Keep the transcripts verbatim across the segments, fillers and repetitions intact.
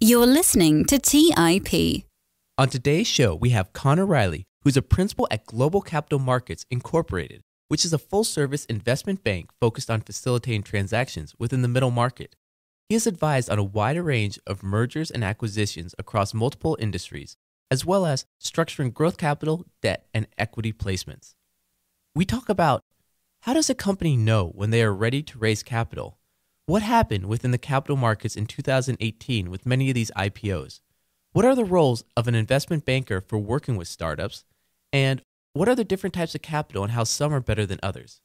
You're listening to T I P. On today's show, we have Conor Riley, who's a principal at Global Capital Markets Incorporated, which is a full-service investment bank focused on facilitating transactions within the middle market. He has advised on a wider range of mergers and acquisitions across multiple industries, as well as structuring growth capital, debt, and equity placements. We talk about how does a company know when they are ready to raise capital? What happened within the capital markets in two thousand eighteen with many of these I P Os? What are the roles of an investment banker for working with startups? And what are the different types of capital and how some are better than others?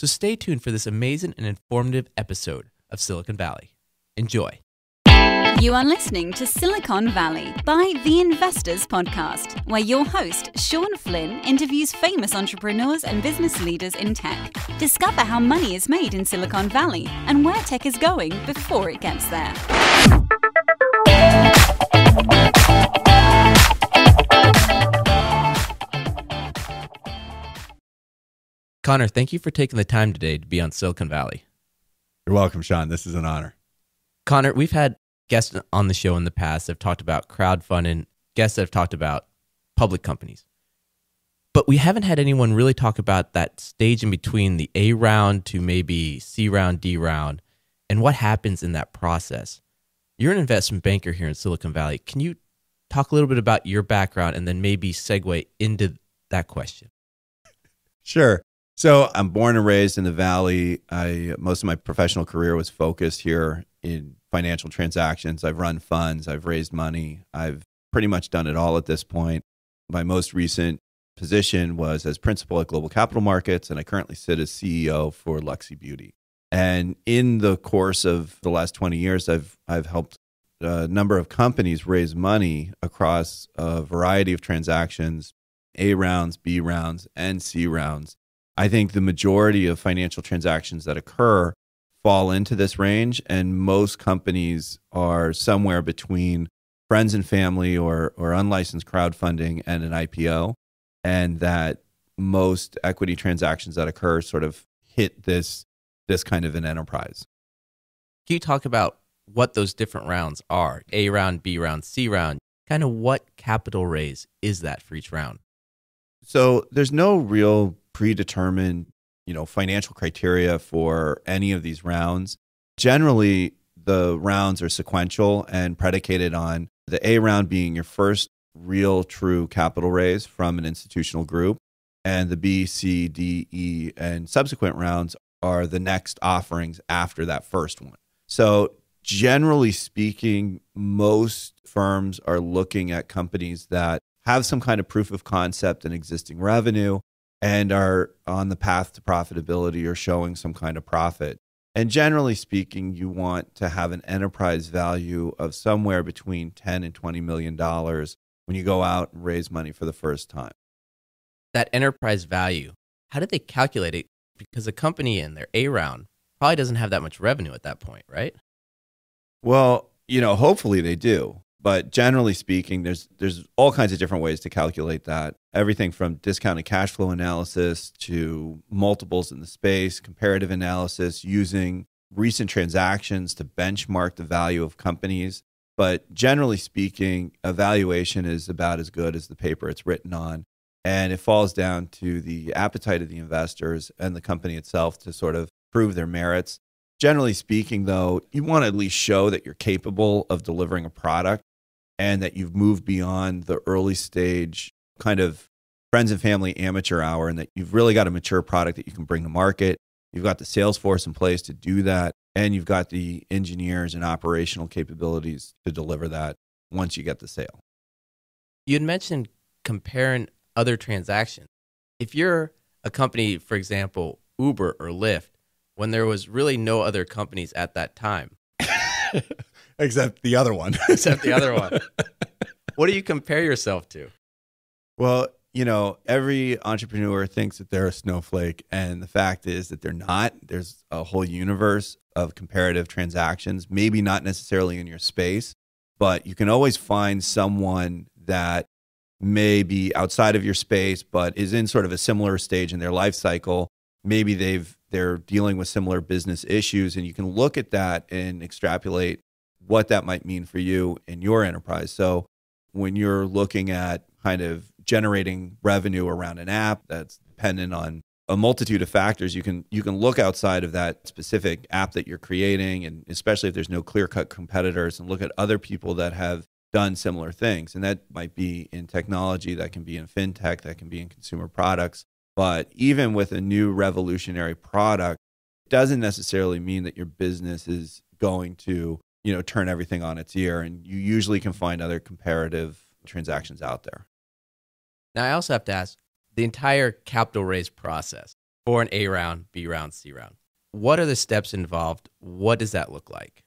So stay tuned for this amazing and informative episode of Silicon Valley. Enjoy. You are listening to Silicon Valley by The Investors Podcast, where your host, Sean Flynn, interviews famous entrepreneurs and business leaders in tech. Discover how money is made in Silicon Valley and where tech is going before it gets there. Conor, thank you for taking the time today to be on Silicon Valley. You're welcome, Sean. This is an honor. Conor, we've had guests on the show in the past that have talked about crowdfunding, guests that have talked about public companies. But we haven't had anyone really talk about that stage in between the A round to maybe C round, D round, and what happens in that process. You're an investment banker here in Silicon Valley. Can you talk a little bit about your background and then maybe segue into that question? Sure. So I'm born and raised in the Valley. I, most of my professional career was focused here in financial transactions. I've run funds, I've raised money, I've pretty much done it all at this point. My most recent position was as principal at Global Capital Markets, and I currently sit as C E O for Luxie Beauty. And in the course of the last twenty years, I've, I've helped a number of companies raise money across a variety of transactions, A rounds, B rounds, and C rounds. I think the majority of financial transactions that occur fall into this range, and most companies are somewhere between friends and family or, or unlicensed crowdfunding and an I P O, and that most equity transactions that occur sort of hit this, this kind of an enterprise. Can you talk about what those different rounds are? A round, B round, C round, kind of what capital raise is that for each round? So there's no real predetermined, you know, financial criteria for any of these rounds. Generally, the rounds are sequential and predicated on the A round being your first real true capital raise from an institutional group, and the B, C, D, E, and subsequent rounds are the next offerings after that first one. So generally speaking, most firms are looking at companies that have some kind of proof of concept and existing revenue, and are on the path to profitability or showing some kind of profit. And generally speaking, you want to have an enterprise value of somewhere between ten and twenty million dollars when you go out and raise money for the first time. That enterprise value, how do they calculate it? Because a company in their A round probably doesn't have that much revenue at that point, right? Well, you know, hopefully they do. But generally speaking, there's there's all kinds of different ways to calculate that. Everything from discounted cash flow analysis to multiples in the space, comparative analysis, using recent transactions to benchmark the value of companies. But generally speaking, a valuation is about as good as the paper it's written on. And it falls down to the appetite of the investors and the company itself to sort of prove their merits. Generally speaking, though, you want to at least show that you're capable of delivering a product, and that you've moved beyond the early stage kind of friends and family amateur hour, and that you've really got a mature product that you can bring to market. You've got the sales force in place to do that, and you've got the engineers and operational capabilities to deliver that once you get the sale. You had mentioned comparing other transactions. If you're a company, for example, Uber or Lyft, when there was really no other companies at that time, Except the other one. Except the other one. What do you compare yourself to? Well, you know, every entrepreneur thinks that they're a snowflake, and the fact is that they're not. There's a whole universe of comparative transactions, maybe not necessarily in your space, but you can always find someone that may be outside of your space, but is in sort of a similar stage in their life cycle. Maybe they've, they're dealing with similar business issues, and you can look at that and extrapolate what that might mean for you in your enterprise. So when you're looking at kind of generating revenue around an app that's dependent on a multitude of factors, you can you can look outside of that specific app that you're creating, and especially if there's no clear-cut competitors, and look at other people that have done similar things. And that might be in technology, that can be in fintech, that can be in consumer products. But even with a new revolutionary product, it doesn't necessarily mean that your business is going to, you know, turn everything on its ear. And you usually can find other comparative transactions out there. Now, I also have to ask, the entire capital raise process for an A round, B round, C round, what are the steps involved? What does that look like?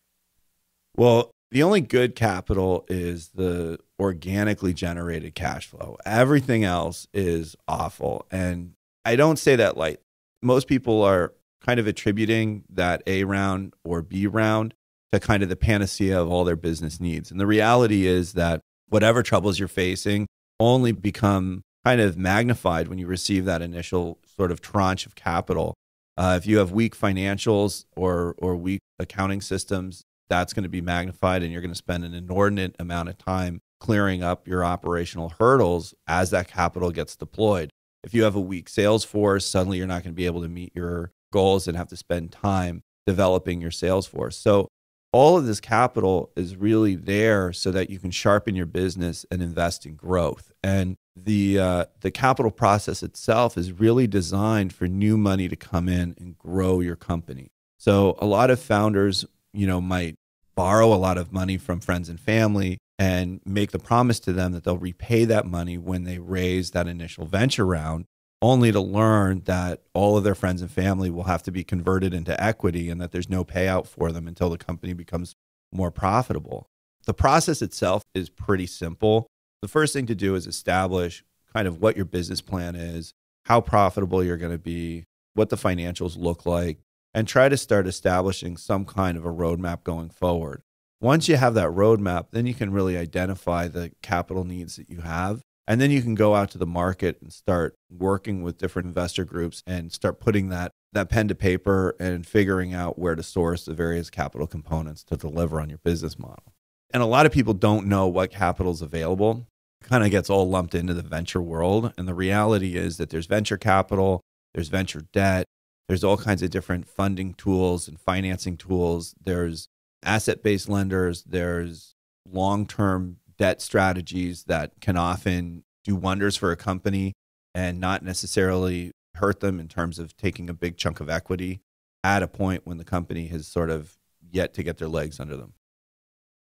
Well, the only good capital is the organically generated cash flow. Everything else is awful. And I don't say that lightly. Most people are kind of attributing that A round or B round to kind of the panacea of all their business needs. And the reality is that whatever troubles you're facing only become kind of magnified when you receive that initial sort of tranche of capital. Uh, if you have weak financials or, or weak accounting systems, that's going to be magnified, and you're going to spend an inordinate amount of time clearing up your operational hurdles as that capital gets deployed. If you have a weak sales force, suddenly you're not going to be able to meet your goals and have to spend time developing your sales force. So all of this capital is really there so that you can sharpen your business and invest in growth. And the uh, the capital process itself is really designed for new money to come in and grow your company. So a lot of founders, you know, might borrow a lot of money from friends and family and make the promise to them that they'll repay that money when they raise that initial venture round, only to learn that all of their friends and family will have to be converted into equity and that there's no payout for them until the company becomes more profitable. The process itself is pretty simple. The first thing to do is establish kind of what your business plan is, how profitable you're going to be, what the financials look like, and try to start establishing some kind of a roadmap going forward. Once you have that roadmap, then you can really identify the capital needs that you have. And then you can go out to the market and start working with different investor groups and start putting that, that pen to paper and figuring out where to source the various capital components to deliver on your business model. And a lot of people don't know what capital is available. It kind of gets all lumped into the venture world. And the reality is that there's venture capital, there's venture debt, there's all kinds of different funding tools and financing tools. There's asset-based lenders. There's long-term debt strategies that can often do wonders for a company and not necessarily hurt them in terms of taking a big chunk of equity at a point when the company has sort of yet to get their legs under them.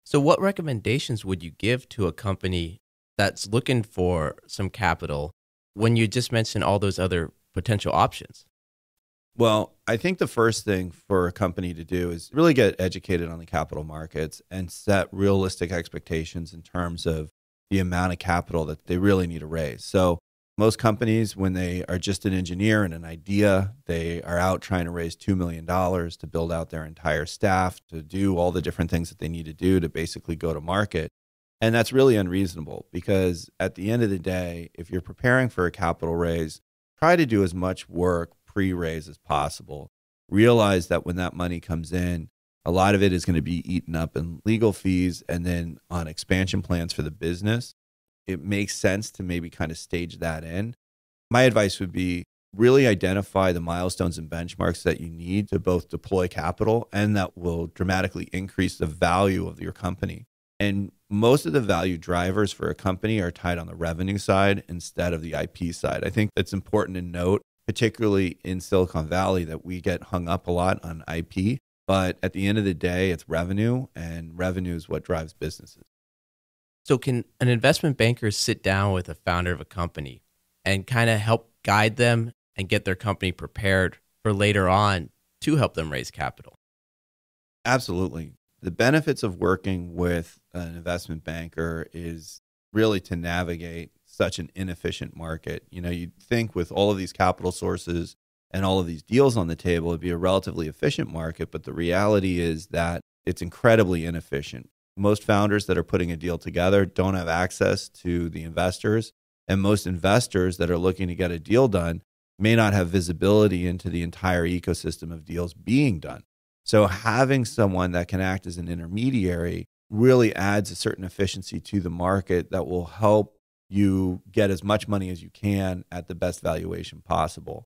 So what recommendations would you give to a company that's looking for some capital when you just mentioned all those other potential options? Well, I think the first thing for a company to do is really get educated on the capital markets and set realistic expectations in terms of the amount of capital that they really need to raise. So most companies, when they are just an engineer and an idea, they are out trying to raise two million dollars to build out their entire staff, to do all the different things that they need to do to basically go to market. And that's really unreasonable, because at the end of the day, if you're preparing for a capital raise, try to do as much work pre-raise as possible. Realize that when that money comes in, a lot of it is going to be eaten up in legal fees and then on expansion plans for the business. It makes sense to maybe kind of stage that in. My advice would be really identify the milestones and benchmarks that you need to both deploy capital and that will dramatically increase the value of your company. And most of the value drivers for a company are tied on the revenue side instead of the I P side. I think it's important to note, particularly in Silicon Valley, that we get hung up a lot on I P. But at the end of the day, it's revenue, and revenue is what drives businesses. So can an investment banker sit down with a founder of a company and kind of help guide them and get their company prepared for later on to help them raise capital? Absolutely. The benefits of working with an investment banker is really to navigate such an inefficient market. You know, you'd think with all of these capital sources and all of these deals on the table, it'd be a relatively efficient market, but the reality is that it's incredibly inefficient. Most founders that are putting a deal together don't have access to the investors, and most investors that are looking to get a deal done may not have visibility into the entire ecosystem of deals being done. So having someone that can act as an intermediary really adds a certain efficiency to the market that will help you get as much money as you can at the best valuation possible.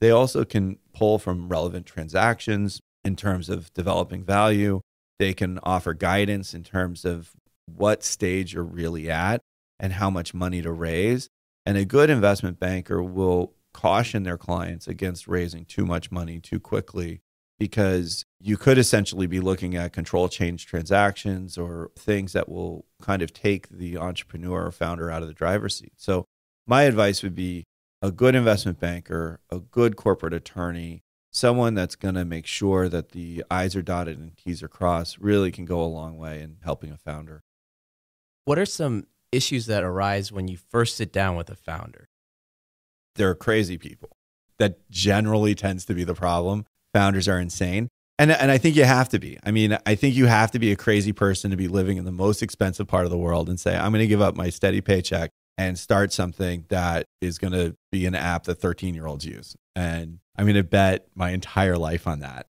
They also can pull from relevant transactions in terms of developing value. They can offer guidance in terms of what stage you're really at and how much money to raise. And a good investment banker will caution their clients against raising too much money too quickly, because you could essentially be looking at control change transactions or things that will kind of take the entrepreneur or founder out of the driver's seat. So my advice would be a good investment banker, a good corporate attorney, someone that's going to make sure that the I's are dotted and T's are crossed really can go a long way in helping a founder. What are some issues that arise when you first sit down with a founder? They're crazy people. That generally tends to be the problem. Founders are insane. And, and I think you have to be. I mean, I think you have to be a crazy person to be living in the most expensive part of the world and say, I'm going to give up my steady paycheck and start something that is going to be an app that thirteen-year-olds use. And I'm going to bet my entire life on that.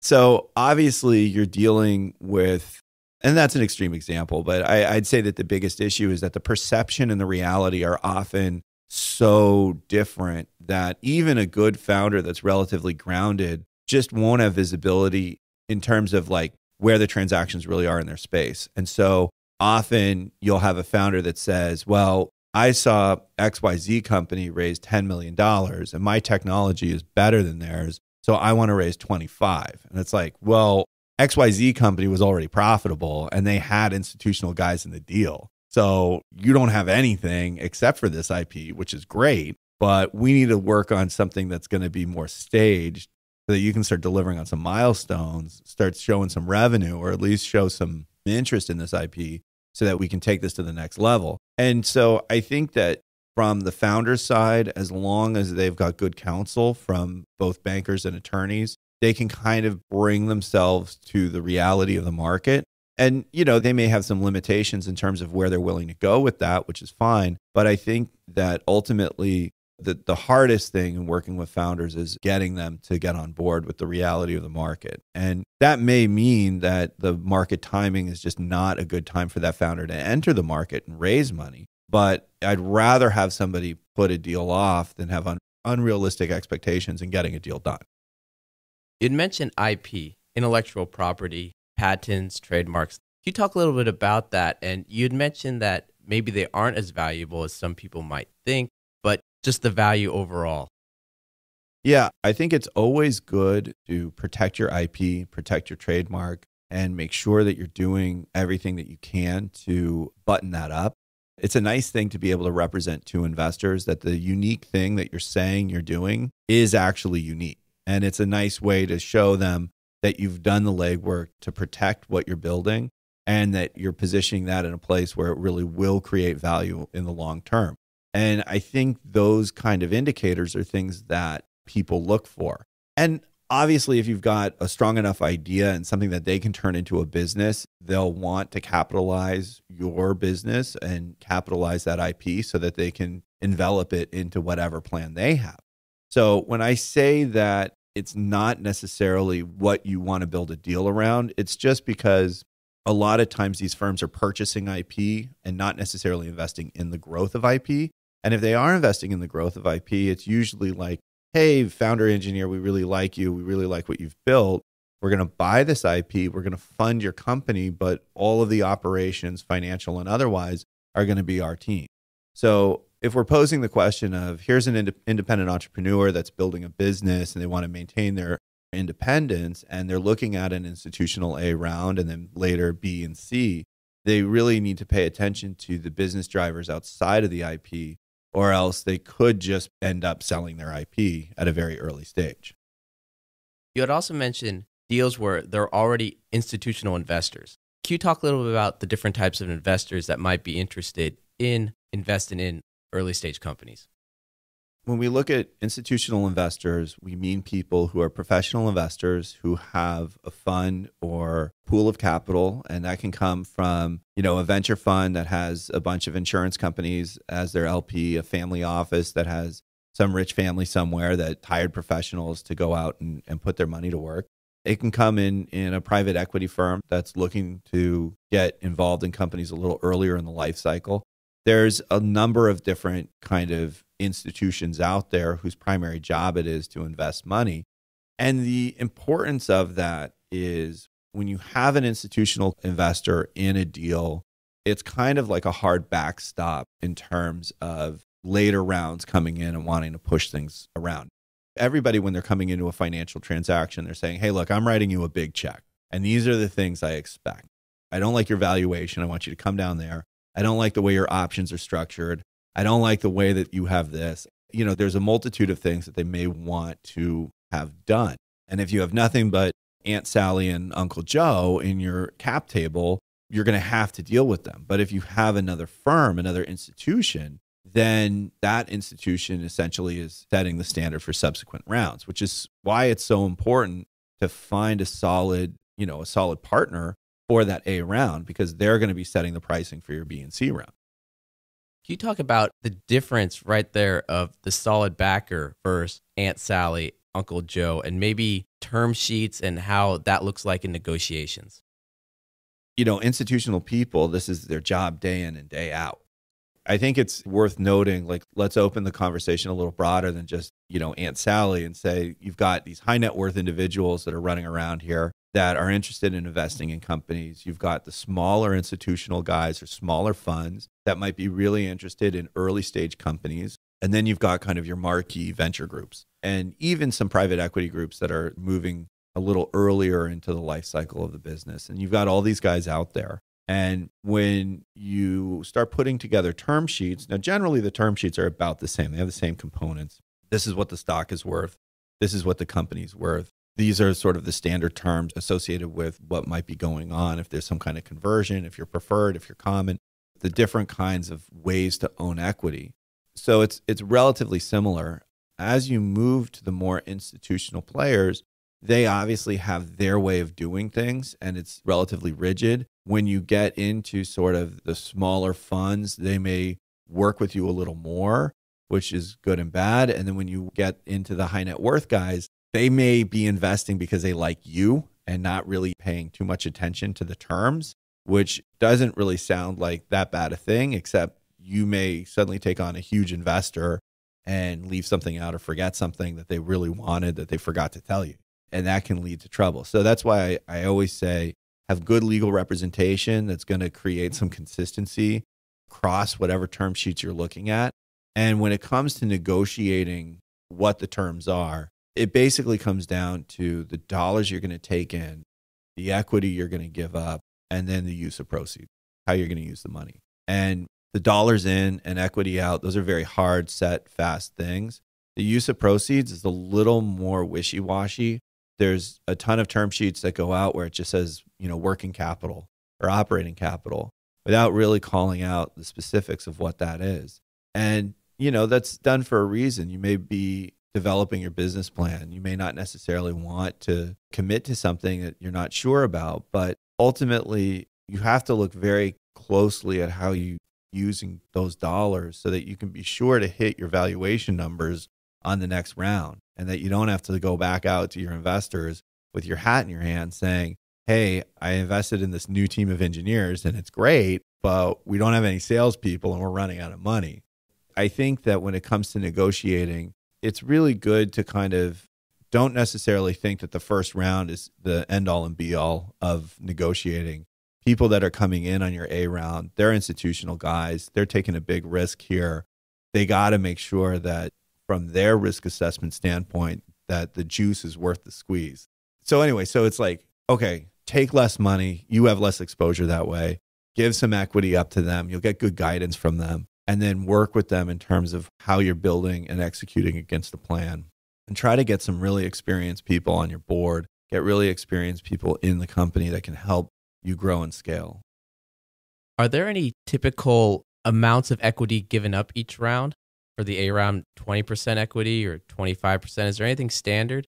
So obviously you're dealing with, and that's an extreme example, but I, I'd say that the biggest issue is that the perception and the reality are often so different that even a good founder that's relatively grounded just won't have visibility in terms of like where the transactions really are in their space. And so often you'll have a founder that says, well, I saw X Y Z company raise ten million dollars and my technology is better than theirs, so I want to raise twenty-five. And it's like, well, X Y Z company was already profitable and they had institutional guys in the deal. So you don't have anything except for this I P, which is great, but we need to work on something that's going to be more staged so that you can start delivering on some milestones, start showing some revenue, or at least show some interest in this I P so that we can take this to the next level. And so I think that from the founder's side, as long as they've got good counsel from both bankers and attorneys, they can kind of bring themselves to the reality of the market. And, you know, they may have some limitations in terms of where they're willing to go with that, which is fine. But I think that ultimately the, the hardest thing in working with founders is getting them to get on board with the reality of the market. And that may mean that the market timing is just not a good time for that founder to enter the market and raise money. But I'd rather have somebody put a deal off than have un- unrealistic expectations in getting a deal done. You'd mentioned I P, intellectual property, patents, trademarks. Can you talk a little bit about that? And you'd mentioned that maybe they aren't as valuable as some people might think, but just the value overall. Yeah, I think it's always good to protect your I P, protect your trademark, and make sure that you're doing everything that you can to button that up. It's a nice thing to be able to represent to investors that the unique thing that you're saying you're doing is actually unique. And it's a nice way to show them that you've done the legwork to protect what you're building and that you're positioning that in a place where it really will create value in the long term. And I think those kind of indicators are things that people look for. And obviously, if you've got a strong enough idea and something that they can turn into a business, they'll want to capitalize your business and capitalize that I P so that they can envelop it into whatever plan they have. So when I say that it's not necessarily what you want to build a deal around, it's just because a lot of times these firms are purchasing I P and not necessarily investing in the growth of I P. And if they are investing in the growth of I P, it's usually like, hey, founder engineer, we really like you. We really like what you've built. We're going to buy this I P. We're going to fund your company, but all of the operations, financial and otherwise, are going to be our team. So if we're posing the question of here's an ind- independent entrepreneur that's building a business and they want to maintain their independence and they're looking at an institutional A round and then later B and C, they really need to pay attention to the business drivers outside of the I P, or else they could just end up selling their I P at a very early stage. You had also mentioned deals where there are already institutional investors. Can you talk a little bit about the different types of investors that might be interested in investing in early stage companies? When we look at institutional investors, we mean people who are professional investors who have a fund or pool of capital, and that can come from, you know, a venture fund that has a bunch of insurance companies as their L P, a family office that has some rich family somewhere that hired professionals to go out and, and put their money to work. It can come in, in a private equity firm that's looking to get involved in companies a little earlier in the life cycle. There's a number of different kind of institutions out there whose primary job it is to invest money. And the importance of that is when you have an institutional investor in a deal, it's kind of like a hard backstop in terms of later rounds coming in and wanting to push things around. Everybody, when they're coming into a financial transaction, they're saying, hey, look, I'm writing you a big check, and these are the things I expect. I don't like your valuation. I want you to come down there. I don't like the way your options are structured. I don't like the way that you have this. You know, there's a multitude of things that they may want to have done. And if you have nothing but Aunt Sally and Uncle Joe in your cap table, you're going to have to deal with them. But if you have another firm, another institution, then that institution essentially is setting the standard for subsequent rounds, which is why it's so important to find a solid, you know, a solid partner for that A round, because they're going to be setting the pricing for your B and C round. Can you talk about the difference right there of the solid backer versus Aunt Sally, Uncle Joe, and maybe term sheets and how that looks like in negotiations? You know, institutional people, this is their job day in and day out. I think it's worth noting, like, let's open the conversation a little broader than just, you know, Aunt Sally, and say you've got these high net worth individuals that are running around here that are interested in investing in companies. You've got the smaller institutional guys or smaller funds that might be really interested in early stage companies. And then you've got kind of your marquee venture groups and even some private equity groups that are moving a little earlier into the life cycle of the business. And you've got all these guys out there. And when you start putting together term sheets, now generally the term sheets are about the same. They have the same components. This is what the stock is worth. This is what the company's worth. These are sort of the standard terms associated with what might be going on. If there's some kind of conversion, if you're preferred, if you're common, the different kinds of ways to own equity. So it's, it's relatively similar. As you move to the more institutional players, they obviously have their way of doing things, and it's relatively rigid. When you get into sort of the smaller funds, they may work with you a little more, which is good and bad. And then when you get into the high net worth guys, they may be investing because they like you and not really paying too much attention to the terms, which doesn't really sound like that bad a thing, except you may suddenly take on a huge investor and leave something out or forget something that they really wanted that they forgot to tell you. And that can lead to trouble. So that's why I, I always say have good legal representation that's going to create some consistency across whatever term sheets you're looking at. And when it comes to negotiating what the terms are, it basically comes down to the dollars you're going to take in, the equity you're going to give up, and then the use of proceeds, how you're going to use the money. And the dollars in and equity out, those are very hard, set, fast things. The use of proceeds is a little more wishy-washy. There's a ton of term sheets that go out where it just says, you know, working capital or operating capital without really calling out the specifics of what that is. And, you know, that's done for a reason. You may be developing your business plan. You may not necessarily want to commit to something that you're not sure about, but ultimately you have to look very closely at how you're using those dollars so that you can be sure to hit your valuation numbers on the next round, and that you don't have to go back out to your investors with your hat in your hand saying, hey, I invested in this new team of engineers and it's great, but we don't have any salespeople and we're running out of money. I think that when it comes to negotiating, it's really good to kind of don't necessarily think that the first round is the end all and be all of negotiating. People that are coming in on your A round, they're institutional guys. They're taking a big risk here. They got to make sure that from their risk assessment standpoint, that the juice is worth the squeeze. So anyway, so it's like, okay, take less money. You have less exposure that way. Give some equity up to them. You'll get good guidance from them. And then work with them in terms of how you're building and executing against the plan. And try to get some really experienced people on your board. Get really experienced people in the company that can help you grow and scale. Are there any typical amounts of equity given up each round? For the A round, twenty percent equity or twenty-five percent? Is there anything standard?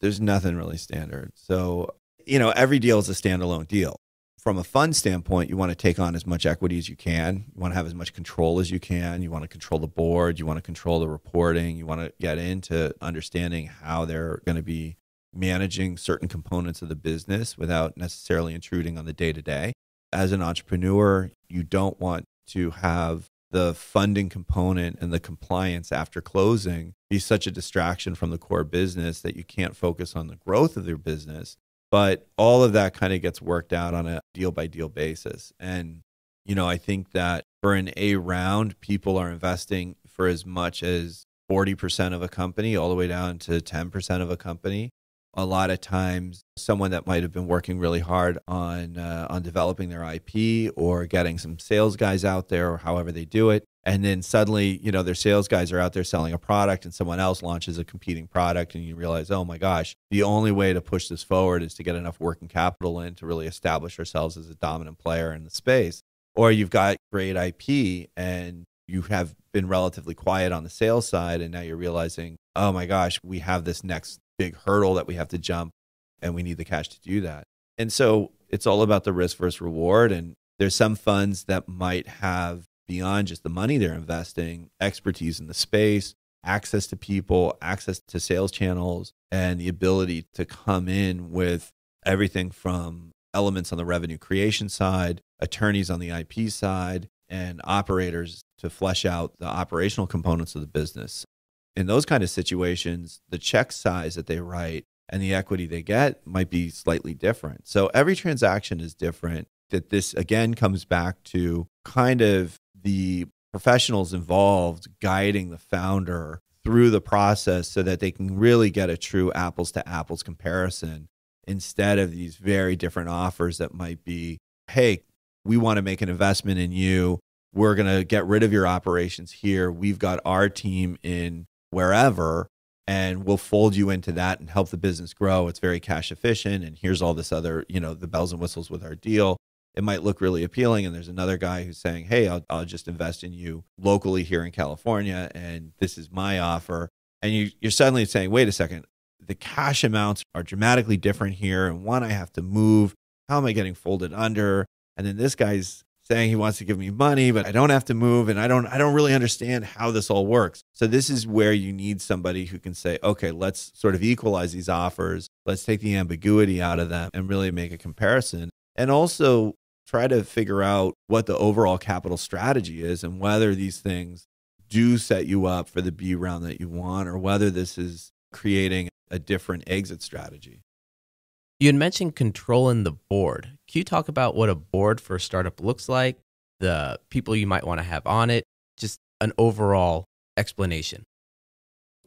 There's nothing really standard. So, you know, every deal is a standalone deal. From a fund standpoint, you want to take on as much equity as you can. You want to have as much control as you can. You want to control the board. You want to control the reporting. You want to get into understanding how they're going to be managing certain components of the business without necessarily intruding on the day-to-day. As an entrepreneur, you don't want to have the funding component and the compliance after closing be such a distraction from the core business that you can't focus on the growth of your business. But all of that kind of gets worked out on a deal-by-deal basis. And, you know, I think that for an A round, people are investing for as much as forty percent of a company all the way down to ten percent of a company. A lot of times, someone that might have been working really hard on uh, on developing their I P or getting some sales guys out there or however they do it. And then suddenly, you know, their sales guys are out there selling a product and someone else launches a competing product and you realize, oh my gosh, the only way to push this forward is to get enough working capital in to really establish ourselves as a dominant player in the space. Or you've got great I P and you have been relatively quiet on the sales side and now you're realizing, oh my gosh, we have this next big hurdle that we have to jump and we need the cash to do that. And so it's all about the risk versus reward. And there's some funds that might have, beyond just the money they're investing, expertise in the space, access to people, access to sales channels, and the ability to come in with everything from elements on the revenue creation side, attorneys on the I P side, and operators to flesh out the operational components of the business. In those kind of situations, the check size that they write and the equity they get might be slightly different. So every transaction is different. That this, again, comes back to kind of the professionals involved guiding the founder through the process so that they can really get a true apples to apples comparison instead of these very different offers that might be, hey, we want to make an investment in you. We're going to get rid of your operations here. We've got our team in wherever, and we'll fold you into that and help the business grow. It's very cash efficient. And here's all this other, you know, the bells and whistles with our deal. It might look really appealing. And there's another guy who's saying, hey, I'll, I'll just invest in you locally here in California. And this is my offer. And you, you're suddenly saying, wait a second, the cash amounts are dramatically different here. And one, I have to move. How am I getting folded under? And then this guy's saying he wants to give me money, but I don't have to move. And I don't, I don't really understand how this all works. So this is where you need somebody who can say, okay, let's sort of equalize these offers. Let's take the ambiguity out of them and really make a comparison. And also try to figure out what the overall capital strategy is and whether these things do set you up for the B round that you want, or whether this is creating a different exit strategy. You had mentioned controlling the board. Can you talk about what a board for a startup looks like, the people you might want to have on it, just an overall explanation?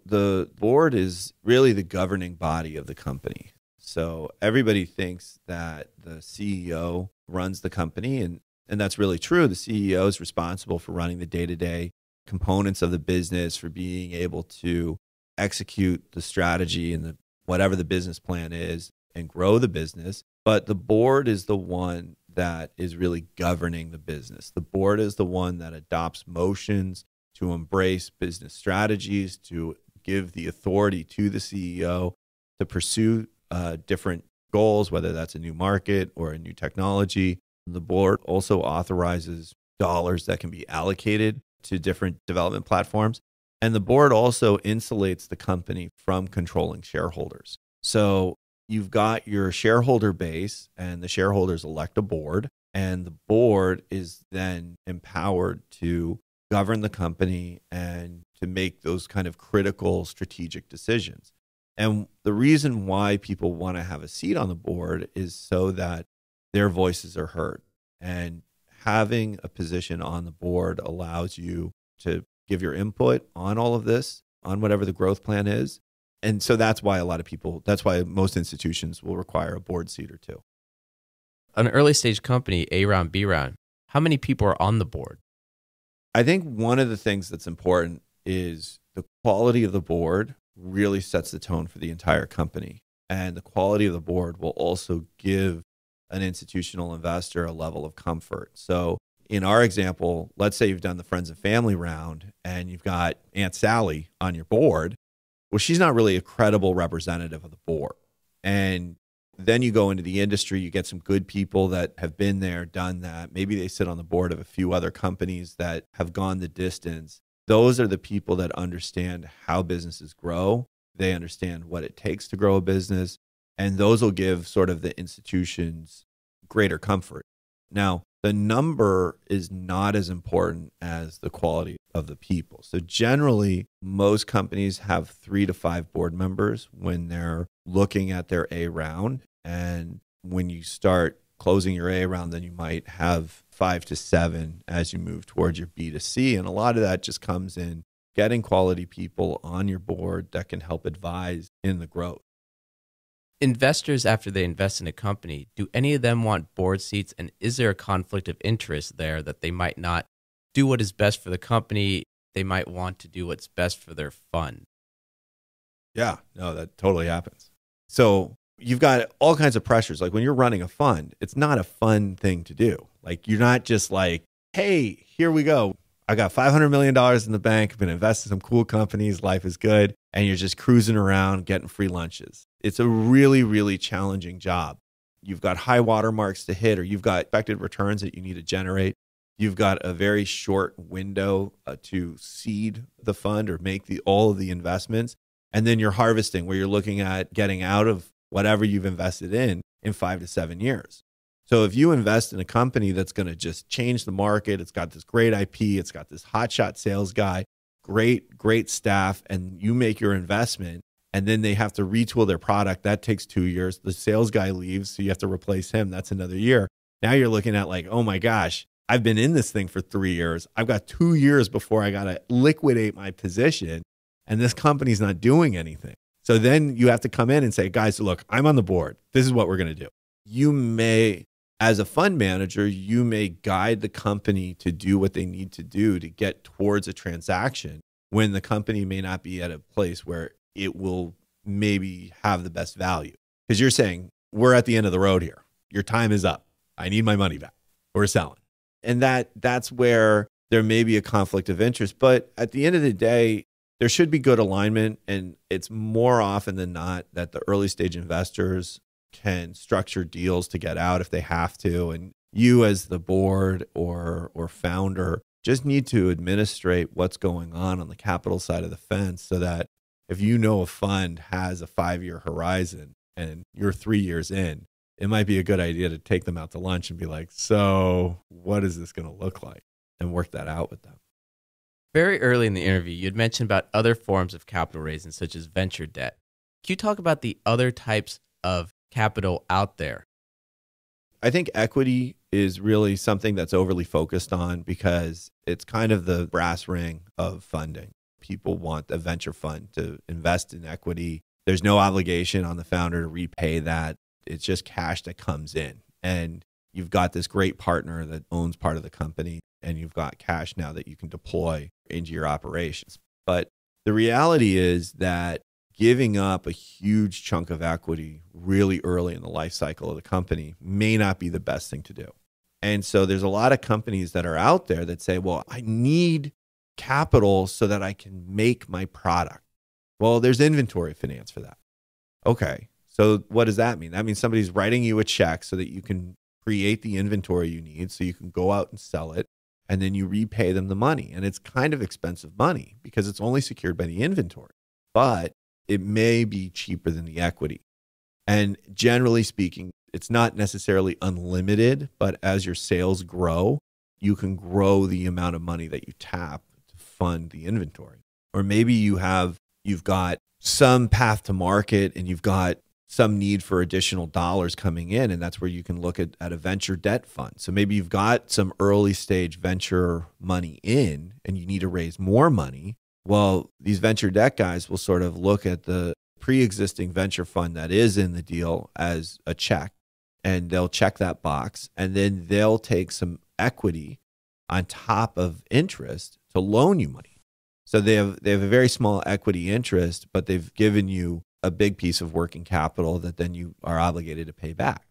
The board is really the governing body of the company. So everybody thinks that the C E O runs the company, and, and that's really true. The C E O is responsible for running the day-to-day components of the business, for being able to execute the strategy and the, whatever the business plan is, and grow the business. But the board is the one that is really governing the business. The board is the one that adopts motions to embrace business strategies, to give the authority to the C E O to pursue uh, different goals, whether that's a new market or a new technology. The board also authorizes dollars that can be allocated to different development platforms. And the board also insulates the company from controlling shareholders. So you've got your shareholder base, and the shareholders elect a board, and the board is then empowered to govern the company and to make those kind of critical strategic decisions. And the reason why people want to have a seat on the board is so that their voices are heard. And having a position on the board allows you to give your input on all of this, on whatever the growth plan is. And so that's why a lot of people, that's why most institutions will require a board seat or two. An early stage company, A round, B round, how many people are on the board? I think one of the things that's important is the quality of the board really sets the tone for the entire company. And the quality of the board will also give an institutional investor a level of comfort. So in our example, let's say you've done the friends and family round and you've got Aunt Sally on your board. Well, she's not really a credible representative of the board. And then you go into the industry, you get some good people that have been there, done that. Maybe they sit on the board of a few other companies that have gone the distance. Those are the people that understand how businesses grow. They understand what it takes to grow a business, and those will give sort of the institutions greater comfort. Now, the number is not as important as the quality of the people. So generally, most companies have three to five board members when they're looking at their A round. And when you start closing your A round, then you might have five to seven as you move towards your B to C. And a lot of that just comes in getting quality people on your board that can help advise in the growth. Investors, after they invest in a company, do any of them want board seats? And is there a conflict of interest there that they might not do what is best for the company? They might want to do what's best for their fund. Yeah, no, that totally happens. So you've got all kinds of pressures. Like when you're running a fund, it's not a fun thing to do. Like you're not just like, hey, here we go. I got five hundred million dollars in the bank. I've been investing in some cool companies. Life is good. And you're just cruising around getting free lunches. It's a really, really challenging job. You've got high watermarks to hit, or you've got expected returns that you need to generate. You've got a very short window uh, to seed the fund or make the, all of the investments. And then you're harvesting, where you're looking at getting out of whatever you've invested in in five to seven years. So if you invest in a company that's going to just change the market, it's got this great I P, it's got this hotshot sales guy, great, great staff, and you make your investment, and then they have to retool their product. That takes two years. The sales guy leaves, so you have to replace him. That's another year. Now you're looking at like, oh my gosh, I've been in this thing for three years. I've got two years before I got to liquidate my position, and this company's not doing anything. So then you have to come in and say, guys, look, I'm on the board. This is what we're going to do. You may, as a fund manager, you may guide the company to do what they need to do to get towards a transaction when the company may not be at a place where it will maybe have the best value. Because you're saying, we're at the end of the road here. Your time is up. I need my money back. We're selling. And that that's where there may be a conflict of interest. But at the end of the day, there should be good alignment. And it's more often than not that the early stage investors can structure deals to get out if they have to. And you as the board or, or founder just need to administrate what's going on on the capital side of the fence, so that if you know a fund has a five-year horizon and you're three years in, it might be a good idea to take them out to lunch and be like, so what is this going to look like? And work that out with them. Very early in the interview, you'd mentioned about other forms of capital raising, such as venture debt. Can you talk about the other types of capital out there? I think equity is really something that's overly focused on because it's kind of the brass ring of funding. People want a venture fund to invest in equity. There's no obligation on the founder to repay that. It's just cash that comes in. And you've got this great partner that owns part of the company, and you've got cash now that you can deploy into your operations. But the reality is that giving up a huge chunk of equity really early in the life cycle of the company may not be the best thing to do. And so there's a lot of companies that are out there that say, well, I need capital so that I can make my product. Well, there's inventory finance for that. Okay, so what does that mean? That means somebody's writing you a check so that you can create the inventory you need so you can go out and sell it, and then you repay them the money. And it's kind of expensive money because it's only secured by the inventory, but it may be cheaper than the equity. And generally speaking, it's not necessarily unlimited, but as your sales grow, you can grow the amount of money that you tap fund the inventory. Or maybe you have, you've got some path to market and you've got some need for additional dollars coming in. And that's where you can look at, at a venture debt fund. So maybe you've got some early stage venture money in and you need to raise more money. Well, these venture debt guys will sort of look at the pre-existing venture fund that is in the deal as a check, and they'll check that box. And then they'll take some equity on top of interest to loan you money. So they have, they have a very small equity interest, but they've given you a big piece of working capital that then you are obligated to pay back.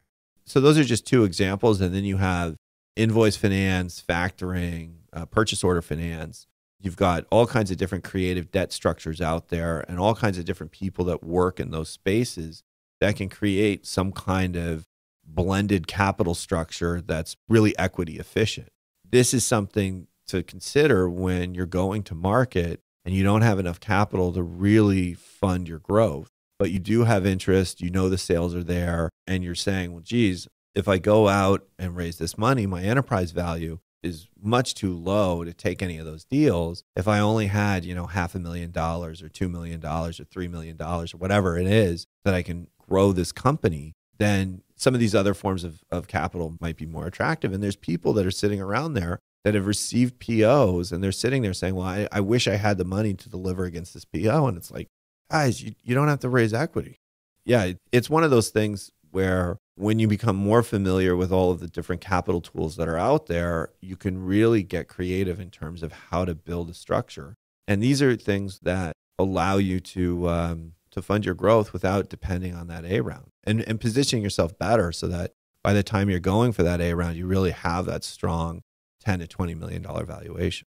So those are just two examples. And then you have invoice finance, factoring, uh, purchase order finance. You've got all kinds of different creative debt structures out there and all kinds of different people that work in those spaces that can create some kind of blended capital structure that's really equity efficient. This is something to consider when you're going to market and you don't have enough capital to really fund your growth, but you do have interest, you know the sales are there, and you're saying, well, geez, if I go out and raise this money, my enterprise value is much too low to take any of those deals. If I only had, you know, half a million dollars or two million dollars or three million dollars or whatever it is that I can grow this company, then some of these other forms of, of capital might be more attractive. And there's people that are sitting around there that have received P Os and they're sitting there saying, well, I, I wish I had the money to deliver against this P O. And it's like, guys, you, you don't have to raise equity. Yeah, it's one of those things where when you become more familiar with all of the different capital tools that are out there, you can really get creative in terms of how to build a structure. And these are things that allow you to um, to fund your growth without depending on that A round and, and positioning yourself better so that by the time you're going for that A round, you really have that strong ten to twenty million dollars valuation.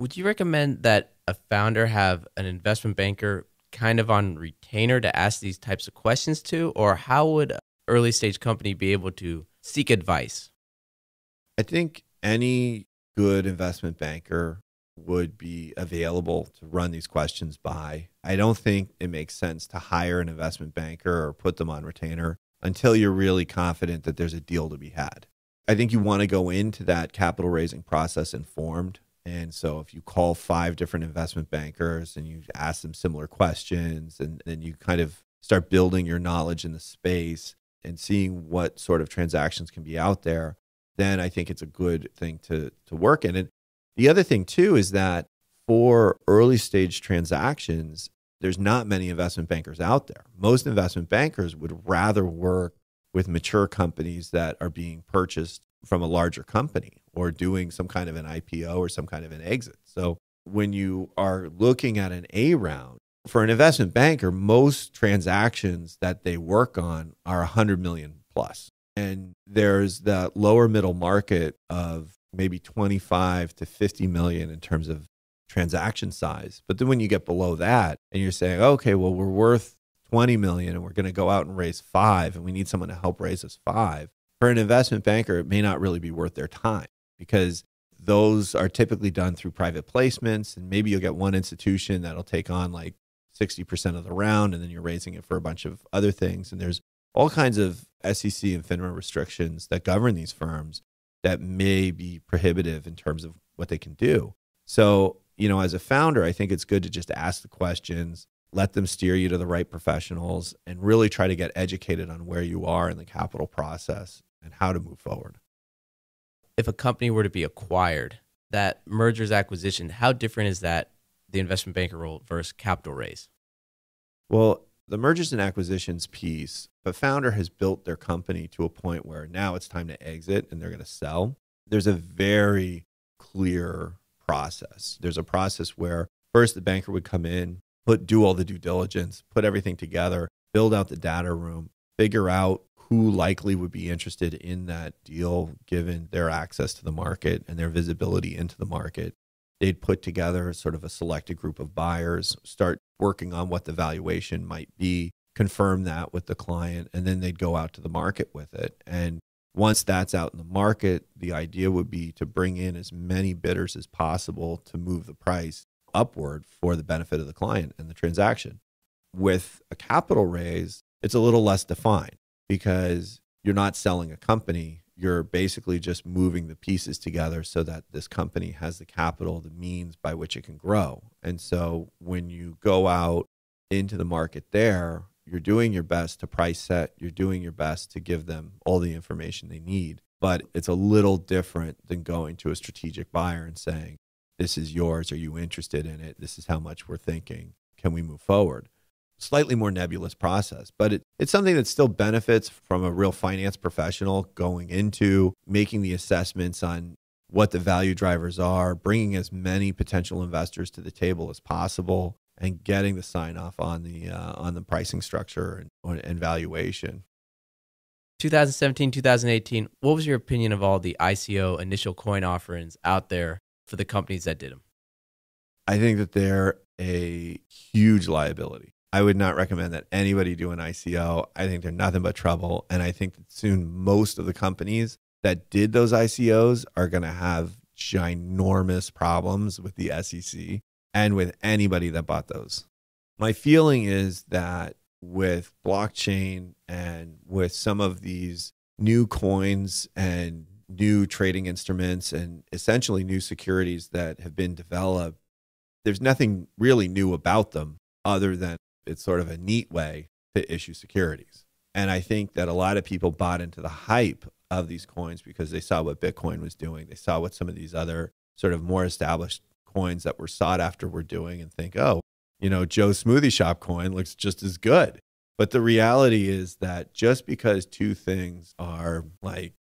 Would you recommend that a founder have an investment banker kind of on retainer to ask these types of questions to, or how would an early stage company be able to seek advice? I think any good investment banker would be available to run these questions by. I don't think it makes sense to hire an investment banker or put them on retainer until you're really confident that there's a deal to be had. I think you want to go into that capital raising process informed. And so if you call five different investment bankers and you ask them similar questions, and then you kind of start building your knowledge in the space and seeing what sort of transactions can be out there, then I think it's a good thing to, to work in. And the other thing too is that for early stage transactions, there's not many investment bankers out there. Most investment bankers would rather work with mature companies that are being purchased from a larger company or doing some kind of an I P O or some kind of an exit. So when you are looking at an A round, for an investment banker, most transactions that they work on are one hundred million plus. And there's that lower middle market of maybe twenty-five to fifty million in terms of transaction size. But then when you get below that and you're saying, okay, well, we're worth twenty million and we're going to go out and raise five and we need someone to help raise us five, for an investment banker, it may not really be worth their time because those are typically done through private placements. And maybe you'll get one institution that'll take on like sixty percent of the round, and then you're raising it for a bunch of other things. And there's all kinds of S E C and FINRA restrictions that govern these firms that may be prohibitive in terms of what they can do. So, you know, as a founder, I think it's good to just ask the questions, let them steer you to the right professionals, and really try to get educated on where you are in the capital process and how to move forward. If a company were to be acquired, that mergers acquisition, how different is that, the investment banker role versus capital raise? Well, the mergers and acquisitions piece, the founder has built their company to a point where now it's time to exit and they're going to sell. There's a very clear process. There's a process where first the banker would come in, put do all the due diligence, put everything together, build out the data room, figure out who likely would be interested in that deal given their access to the market and their visibility into the market. They'd put together sort of a selected group of buyers, start working on what the valuation might be, confirm that with the client, and then they'd go out to the market with it. And once that's out in the market, the idea would be to bring in as many bidders as possible to move the price upward for the benefit of the client and the transaction. With a capital raise, it's a little less defined because you're not selling a company. You're basically just moving the pieces together so that this company has the capital, the means by which it can grow. And so when you go out into the market there, you're doing your best to price set, you're doing your best to give them all the information they need, but it's a little different than going to a strategic buyer and saying, this is yours, are you interested in it? This is how much we're thinking, can we move forward? Slightly more nebulous process, but it, it's something that still benefits from a real finance professional going into making the assessments on what the value drivers are, bringing as many potential investors to the table as possible, and getting the sign off on the uh, on the pricing structure and, and valuation. twenty seventeen, twenty eighteen, what was your opinion of all the I C O initial coin offerings out there for the companies that did them? I think that they're a huge liability. I would not recommend that anybody do an I C O. I think they're nothing but trouble. And I think that soon most of the companies that did those I C Os are going to have ginormous problems with the S E C. and with anybody that bought those. My feeling is that with blockchain and with some of these new coins and new trading instruments and essentially new securities that have been developed, there's nothing really new about them other than it's sort of a neat way to issue securities. And I think that a lot of people bought into the hype of these coins because they saw what Bitcoin was doing. They saw what some of these other sort of more established coins that were sought after were doing and think, oh, you know, Joe's Smoothie Shop coin looks just as good. But the reality is that just because two things are like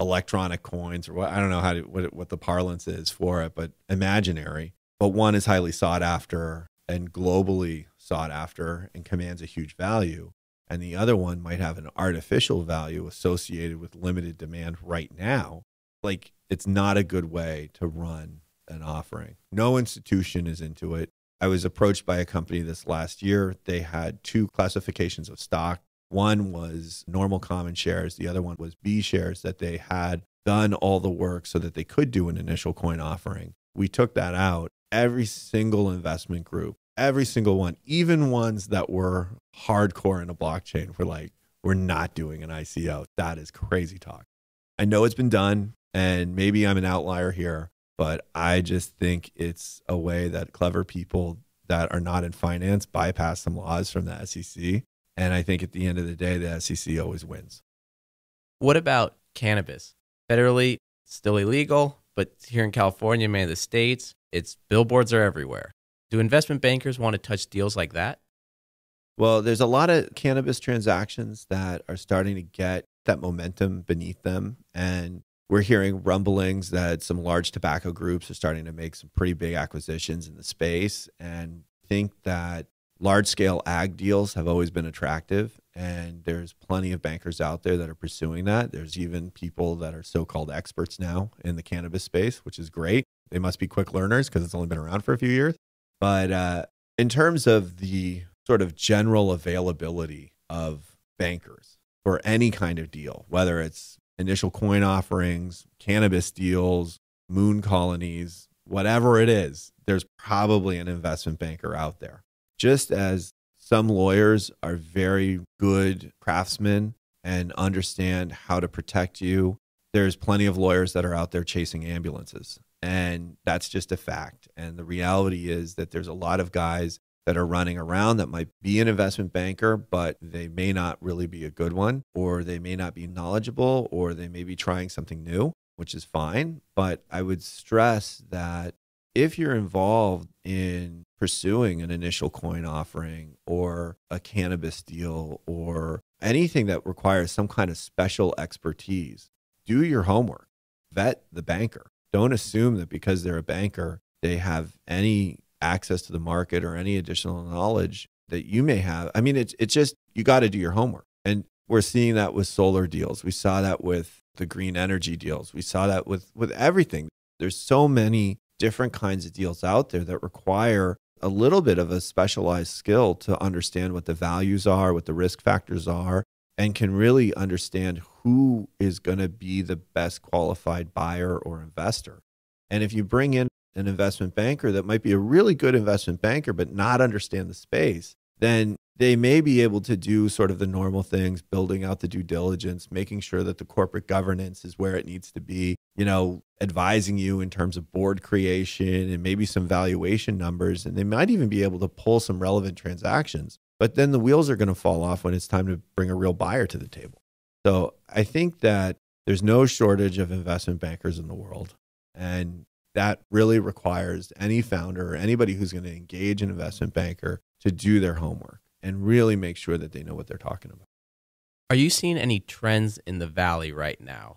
electronic coins or what, I don't know how to, what, what the parlance is for it, but imaginary, but one is highly sought after and globally sought after and commands a huge value, and the other one might have an artificial value associated with limited demand right now, like it's not a good way to run an offering. No institution is into it. I was approached by a company this last year. They had two classifications of stock. One was normal common shares. The other one was B shares that they had done all the work so that they could do an initial coin offering. We took that out. Every single investment group, every single one, even ones that were hardcore in a blockchain, were like, we're not doing an I C O. That is crazy talk. I know it's been done, and maybe I'm an outlier here, but I just think it's a way that clever people that are not in finance bypass some laws from the S E C. And I think at the end of the day, the S E C always wins. What about cannabis? Federally, still illegal, but here in California, many of the states, its billboards are everywhere. Do investment bankers want to touch deals like that? Well, there's a lot of cannabis transactions that are starting to get that momentum beneath them. And we're hearing rumblings that some large tobacco groups are starting to make some pretty big acquisitions in the space, and think that large-scale ag deals have always been attractive, and there's plenty of bankers out there that are pursuing that. There's even people that are so-called experts now in the cannabis space, which is great. They must be quick learners because it's only been around for a few years. But uh, in terms of the sort of general availability of bankers for any kind of deal, whether it's initial coin offerings, cannabis deals, moon colonies, whatever it is, there's probably an investment banker out there. Just as some lawyers are very good craftsmen and understand how to protect you, there's plenty of lawyers that are out there chasing ambulances. And that's just a fact. And the reality is that there's a lot of guys that are running around that might be an investment banker, but they may not really be a good one, or they may not be knowledgeable, or they may be trying something new, which is fine. But I would stress that if you're involved in pursuing an initial coin offering or a cannabis deal or anything that requires some kind of special expertise, do your homework, vet the banker. Don't assume that because they're a banker, they have any access to the market or any additional knowledge that you may have. I mean, it's, it's just, you got to do your homework. And we're seeing that with solar deals. We saw that with the green energy deals. We saw that with, with everything. There's so many different kinds of deals out there that require a little bit of a specialized skill to understand what the values are, what the risk factors are, and can really understand who is going to be the best qualified buyer or investor. And if you bring in an investment banker that might be a really good investment banker, but not understand the space, then they may be able to do sort of the normal things, building out the due diligence, making sure that the corporate governance is where it needs to be, you know, advising you in terms of board creation and maybe some valuation numbers. And they might even be able to pull some relevant transactions, but then the wheels are going to fall off when it's time to bring a real buyer to the table. So I think that there's no shortage of investment bankers in the world. And that really requires any founder or anybody who's going to engage an investment banker to do their homework and really make sure that they know what they're talking about. Are you seeing any trends in the Valley right now?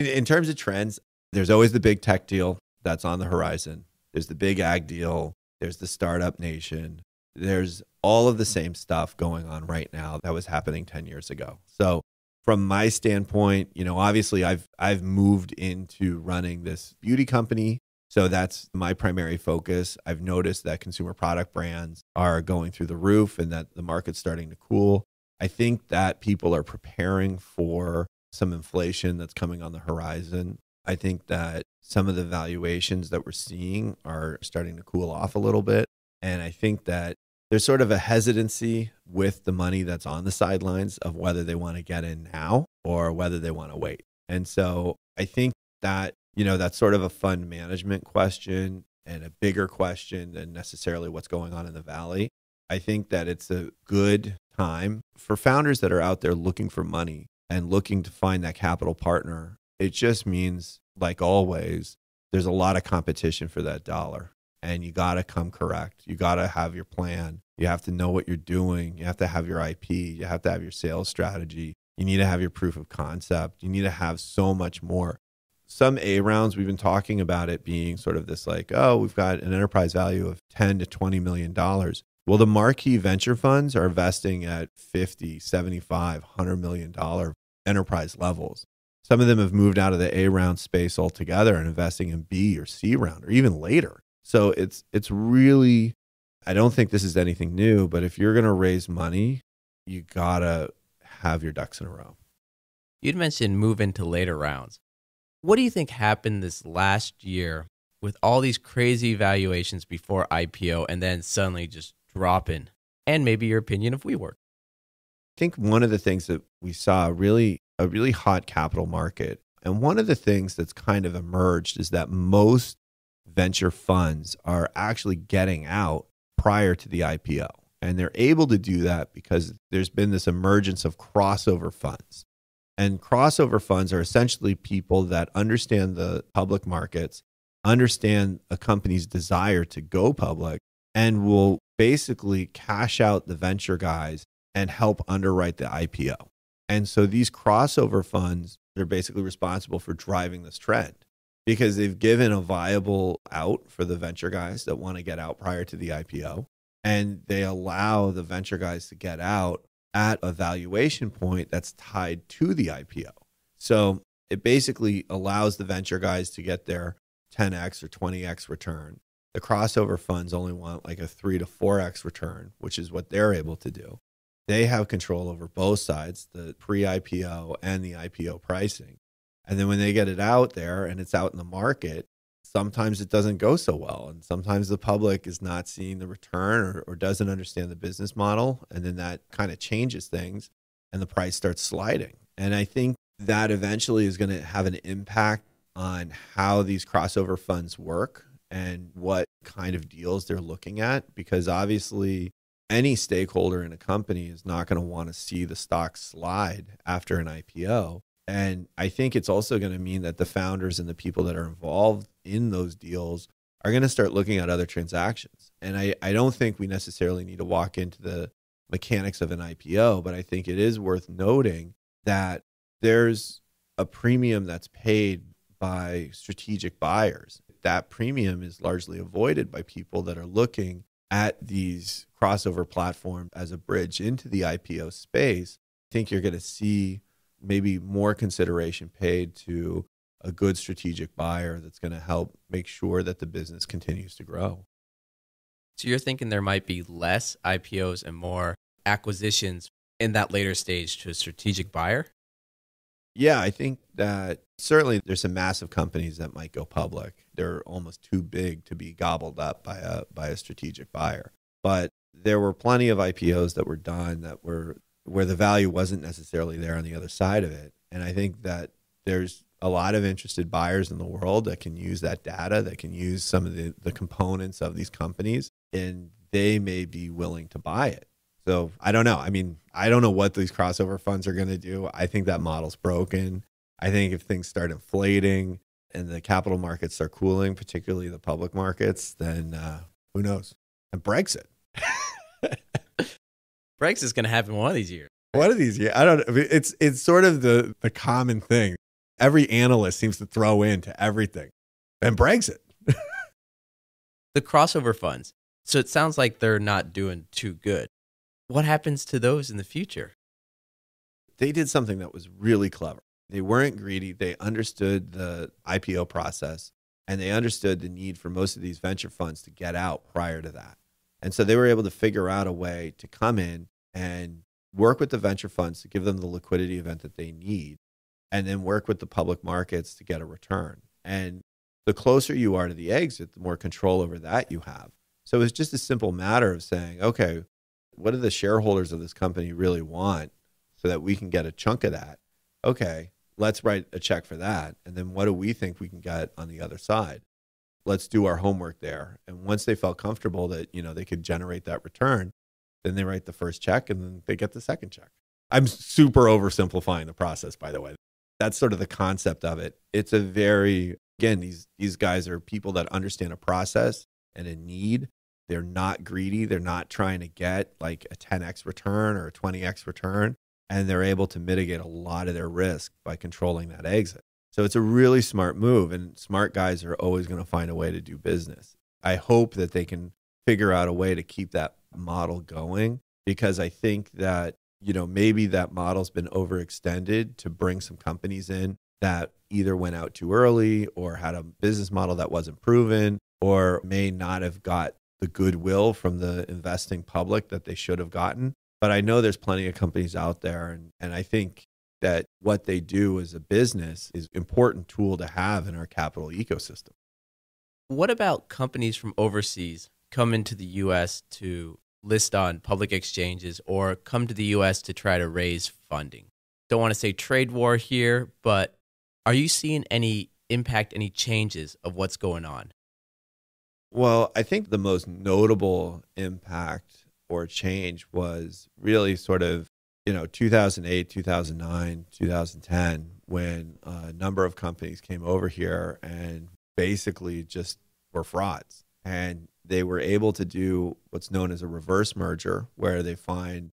In, in terms of trends, there's always the big tech deal that's on the horizon. There's the big ag deal. There's the startup nation. There's all of the same stuff going on right now that was happening ten years ago. So from my standpoint, you know, obviously I've, I've moved into running this beauty company. So that's my primary focus. I've noticed that consumer product brands are going through the roof and that the market's starting to cool. I think that people are preparing for some inflation that's coming on the horizon. I think that some of the valuations that we're seeing are starting to cool off a little bit. And I think that there's sort of a hesitancy with the money that's on the sidelines of whether they want to get in now or whether they want to wait. And so I think that, you know, that's sort of a fund management question and a bigger question than necessarily what's going on in the Valley. I think that it's a good time for founders that are out there looking for money and looking to find that capital partner. It just means, like always, there's a lot of competition for that dollar. And you got to come correct. You got to have your plan. You have to know what you're doing. You have to have your I P. You have to have your sales strategy. You need to have your proof of concept. You need to have so much more. Some A rounds, we've been talking about it being sort of this like, oh, we've got an enterprise value of ten to twenty million dollars. Well, the marquee venture funds are investing at fifty, seventy-five, one hundred million dollars enterprise levels. Some of them have moved out of the A round space altogether and investing in B or C round or even later. So it's it's really, I don't think this is anything new, but if you're going to raise money, you got to have your ducks in a row. You'd mentioned move into later rounds. What do you think happened this last year with all these crazy valuations before I P O and then suddenly just dropping? And maybe your opinion of WeWork. I think one of the things that we saw really, a really hot capital market. And one of the things that's kind of emerged is that most venture funds are actually getting out prior to the I P O. And they're able to do that because there's been this emergence of crossover funds. And crossover funds are essentially people that understand the public markets, understand a company's desire to go public, and will basically cash out the venture guys and help underwrite the I P O. And so these crossover funds, they're basically responsible for driving this trend, because they've given a viable out for the venture guys that want to get out prior to the I P O. And they allow the venture guys to get out at a valuation point that's tied to the I P O. So it basically allows the venture guys to get their ten X or twenty X return. The crossover funds only want like a three to four X return, which is what they're able to do. They have control over both sides, the pre-I P O and the I P O pricing. And then when they get it out there and it's out in the market, sometimes it doesn't go so well. And sometimes the public is not seeing the return or, or doesn't understand the business model. And then that kind of changes things and the price starts sliding. And I think that eventually is going to have an impact on how these crossover funds work and what kind of deals they're looking at. Because obviously any stakeholder in a company is not going to want to see the stock slide after an I P O. And I think it's also going to mean that the founders and the people that are involved in those deals are going to start looking at other transactions. And I, I don't think we necessarily need to walk into the mechanics of an I P O, but I think it is worth noting that there's a premium that's paid by strategic buyers. That premium is largely avoided by people that are looking at these crossover platforms as a bridge into the I P O space. I think you're going to see maybe more consideration paid to a good strategic buyer that's going to help make sure that the business continues to grow. So you're thinking there might be less I P Os and more acquisitions in that later stage to a strategic buyer? Yeah, I think that certainly there's some massive companies that might go public. They're almost too big to be gobbled up by a, by a strategic buyer. But there were plenty of I P Os that were done that were where the value wasn't necessarily there on the other side of it. And I think that there's a lot of interested buyers in the world that can use that data, that can use some of the, the components of these companies, and they may be willing to buy it. So I don't know. I mean, I don't know what these crossover funds are going to do. I think that model's broken. I think if things start inflating and the capital markets are cooling, particularly the public markets, then uh, who knows? And Brexit. Brexit is going to happen one of these years. One of these years. I don't know. It's, it's sort of the, the common thing. Every analyst seems to throw into everything. And Brexit. The crossover funds. So it sounds like they're not doing too good. What happens to those in the future? They did something that was really clever. They weren't greedy. They understood the I P O process, and they understood the need for most of these venture funds to get out prior to that. And so they were able to figure out a way to come in and work with the venture funds to give them the liquidity event that they need. and then work with the public markets to get a return. And the closer you are to the exit, the more control over that you have. So it's just a simple matter of saying, okay, what do the shareholders of this company really want so that we can get a chunk of that? Okay, let's write a check for that. And then what do we think we can get on the other side? Let's do our homework there. And once they felt comfortable that, you know, they could generate that return, then they write the first check and then they get the second check. I'm super oversimplifying the process, by the way. That's sort of the concept of it. It's a very, again, these, these guys are people that understand a process and a need. They're not greedy. They're not trying to get like a ten X return or a twenty X return. And they're able to mitigate a lot of their risk by controlling that exit. So it's a really smart move, and smart guys are always going to find a way to do business. I hope that they can figure out a way to keep that model going, because I think that, you know, maybe that model's been overextended to bring some companies in that either went out too early or had a business model that wasn't proven or may not have got the goodwill from the investing public that they should have gotten. But I know there's plenty of companies out there, and, and I think that what they do as a business is an important tool to have in our capital ecosystem. What about companies from overseas come into the U S to list on public exchanges or come to the U S to try to raise funding? Don't want to say trade war here, but are you seeing any impact, any changes of what's going on? Well, I think the most notable impact or change was really sort of, you know, two thousand eight, two thousand nine, two thousand ten, when a number of companies came over here and basically just were frauds. And they were able to do what's known as a reverse merger, where they find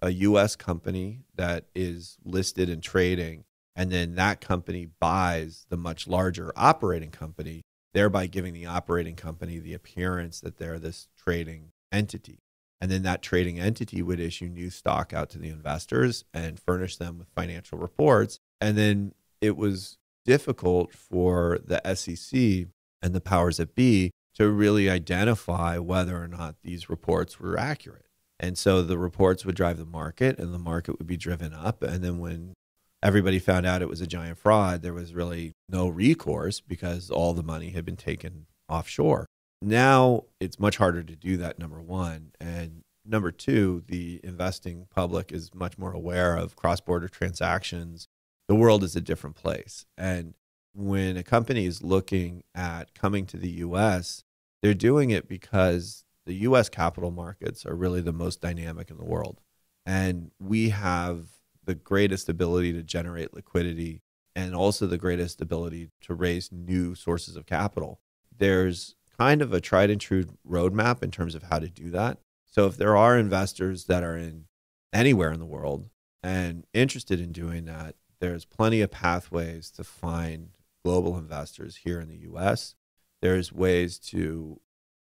a U S company that is listed and trading, and then that company buys the much larger operating company, thereby giving the operating company the appearance that they're this trading entity. And then that trading entity would issue new stock out to the investors and furnish them with financial reports. And then it was difficult for the S E C and the powers that be to really identify whether or not these reports were accurate. And so the reports would drive the market, and the market would be driven up. And then when everybody found out it was a giant fraud, there was really no recourse because all the money had been taken offshore. Now it's much harder to do that, number one. And number two, the investing public is much more aware of cross-border transactions. The world is a different place. And when a company is looking at coming to the U S, they're doing it because the U S capital markets are really the most dynamic in the world. And we have the greatest ability to generate liquidity and also the greatest ability to raise new sources of capital. There's kind of a tried and true roadmap in terms of how to do that. So if there are investors that are in anywhere in the world and interested in doing that, there's plenty of pathways to find global investors here in the U S. There's ways to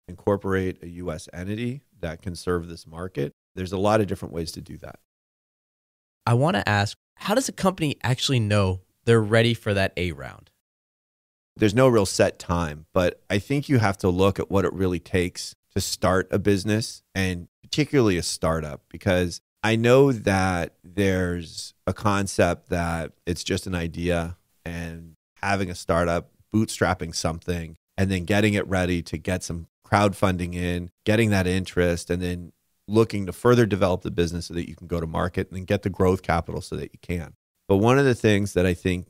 incorporate a U S entity that can serve this market. There's a lot of different ways to do that. I want to ask, how does a company actually know they're ready for that A round? There's no real set time, but I think you have to look at what it really takes to start a business, and particularly a startup, because I know that there's a concept that it's just an idea and having a startup, bootstrapping something, and then getting it ready to get some crowdfunding in, getting that interest, and then looking to further develop the business so that you can go to market and then get the growth capital so that you can. But one of the things that I think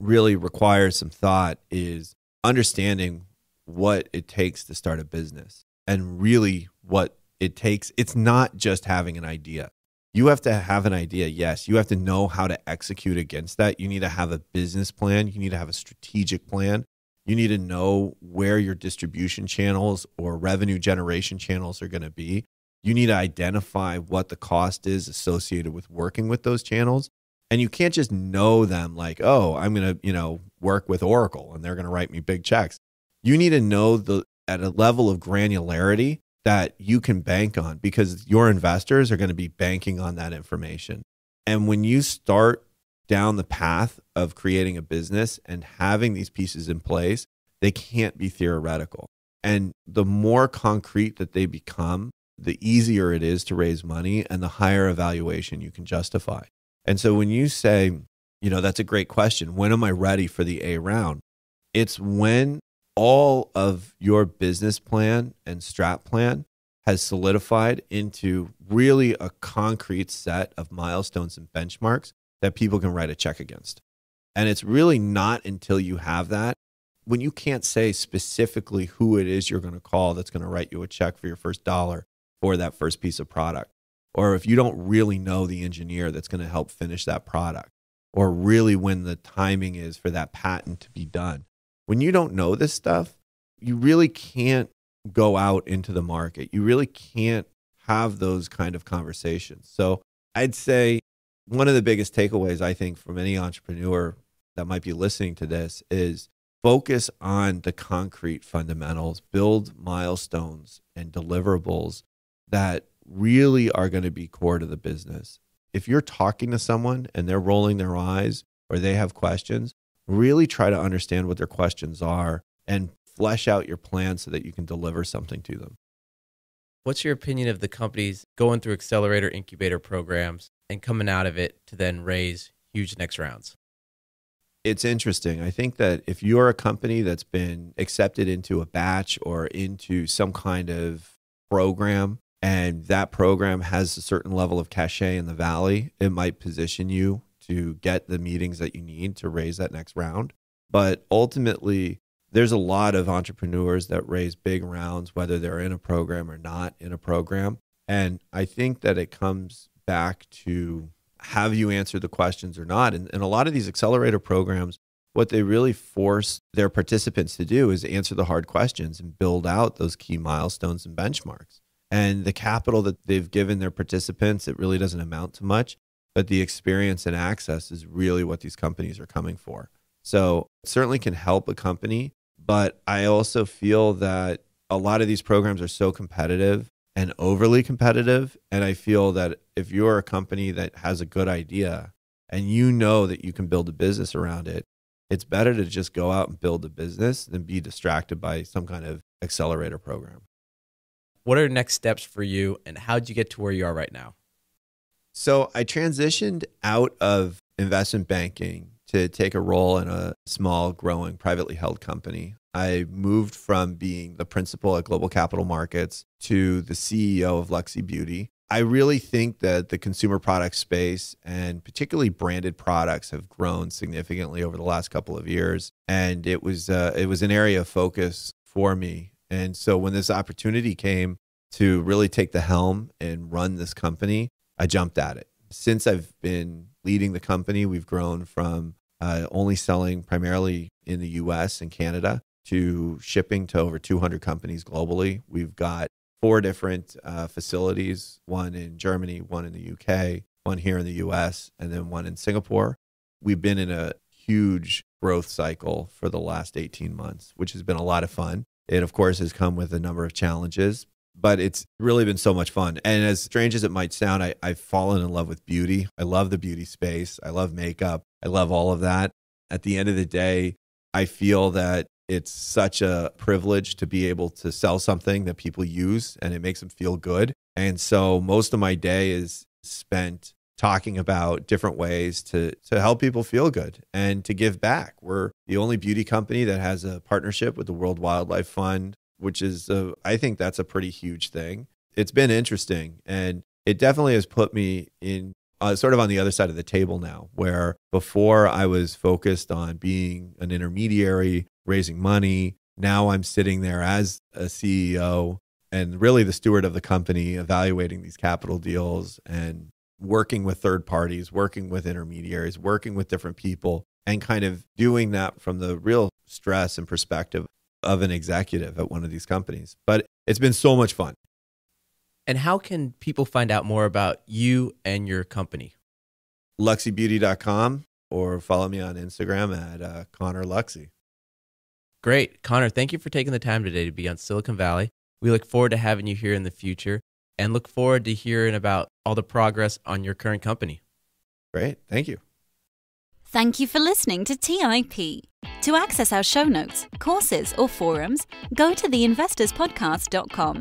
really requires some thought is understanding what it takes to start a business, and really what it takes. It's not just having an idea. You have to have an idea, yes. You have to know how to execute against that. You need to have a business plan. You need to have a strategic plan. You need to know where your distribution channels or revenue generation channels are going to be. You need to identify what the cost is associated with working with those channels. And you can't just know them like, oh, I'm going to, you know, work with Oracle and they're going to write me big checks. You need to know the at a level of granularity that you can bank on, because your investors are going to be banking on that information. And when you start down the path of creating a business and having these pieces in place, they can't be theoretical. And the more concrete that they become, the easier it is to raise money and the higher a valuation you can justify. And so when you say, You know, that's a great question. When am I ready for the A round? It's when all of your business plan and strat plan has solidified into really a concrete set of milestones and benchmarks that people can write a check against. And it's really not until you have that, when you can't say specifically who it is you're going to call that's going to write you a check for your first dollar for that first piece of product, or if you don't really know the engineer that's going to help finish that product, or really when the timing is for that patent to be done. When you don't know this stuff, you really can't go out into the market. You really can't have those kind of conversations. So I'd say one of the biggest takeaways, I think, from any entrepreneur that might be listening to this is focus on the concrete fundamentals, build milestones and deliverables that really are going to be core to the business. If you're talking to someone and they're rolling their eyes or they have questions, really try to understand what their questions are and flesh out your plan so that you can deliver something to them. What's your opinion of the companies going through accelerator incubator programs and coming out of it to then raise huge next rounds? It's interesting. I think that if you're a company that's been accepted into a batch or into some kind of program, and that program has a certain level of cachet in the Valley, it might position you to get the meetings that you need to raise that next round. But ultimately, there's a lot of entrepreneurs that raise big rounds, whether they're in a program or not in a program. And I think that it comes back to, have you answered the questions or not? And, and a lot of these accelerator programs, what they really force their participants to do is answer the hard questions and build out those key milestones and benchmarks. And the capital that they've given their participants, it really doesn't amount to much, but the experience and access is really what these companies are coming for. So it certainly can help a company, but I also feel that a lot of these programs are so competitive and overly competitive. And I feel that if you're a company that has a good idea and you know that you can build a business around it, it's better to just go out and build a business than be distracted by some kind of accelerator program. What are next steps for you and how'd you get to where you are right now? So I transitioned out of investment banking to take a role in a small, growing, privately held company. I moved from being the principal at Global Capital Markets to the C E O of Luxie Beauty. I really think that the consumer product space and particularly branded products have grown significantly over the last couple of years. And it was, uh, it was an area of focus for me. And so when this opportunity came to really take the helm and run this company, I jumped at it. Since I've been leading the company, we've grown from uh, only selling primarily in the U S and Canada to shipping to over two hundred companies globally. We've got four different uh, facilities, one in Germany, one in the U K, one here in the U S, and then one in Singapore. We've been in a huge growth cycle for the last eighteen months, which has been a lot of fun. It, of course, has come with a number of challenges, but it's really been so much fun. And as strange as it might sound, I, I've fallen in love with beauty. I love the beauty space. I love makeup. I love all of that. At the end of the day, I feel that it's such a privilege to be able to sell something that people use and it makes them feel good. And so most of my day is spent talking about different ways to, to help people feel good and to give back. We're the only beauty company that has a partnership with the World Wildlife Fund, which is, a, I think that's a pretty huge thing. It's been interesting and it definitely has put me in Uh, sort of on the other side of the table now, where before I was focused on being an intermediary, raising money. Now I'm sitting there as a C E O and really the steward of the company, evaluating these capital deals and working with third parties, working with intermediaries, working with different people, and kind of doing that from the real stress and perspective of an executive at one of these companies. But it's been so much fun. And how can people find out more about you and your company? Luxie Beauty dot com, or follow me on Instagram at uh, Conor Luxie. Great. Conor, thank you for taking the time today to be on Silicon Valley. We look forward to having you here in the future and look forward to hearing about all the progress on your current company. Great. Thank you. Thank you for listening to T I P. To access our show notes, courses, or forums, go to the investors podcast dot com.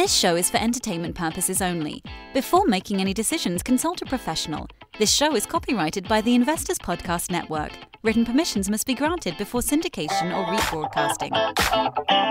This show is for entertainment purposes only. Before making any decisions, consult a professional. This show is copyrighted by the Investors Podcast Network. Written permissions must be granted before syndication or rebroadcasting.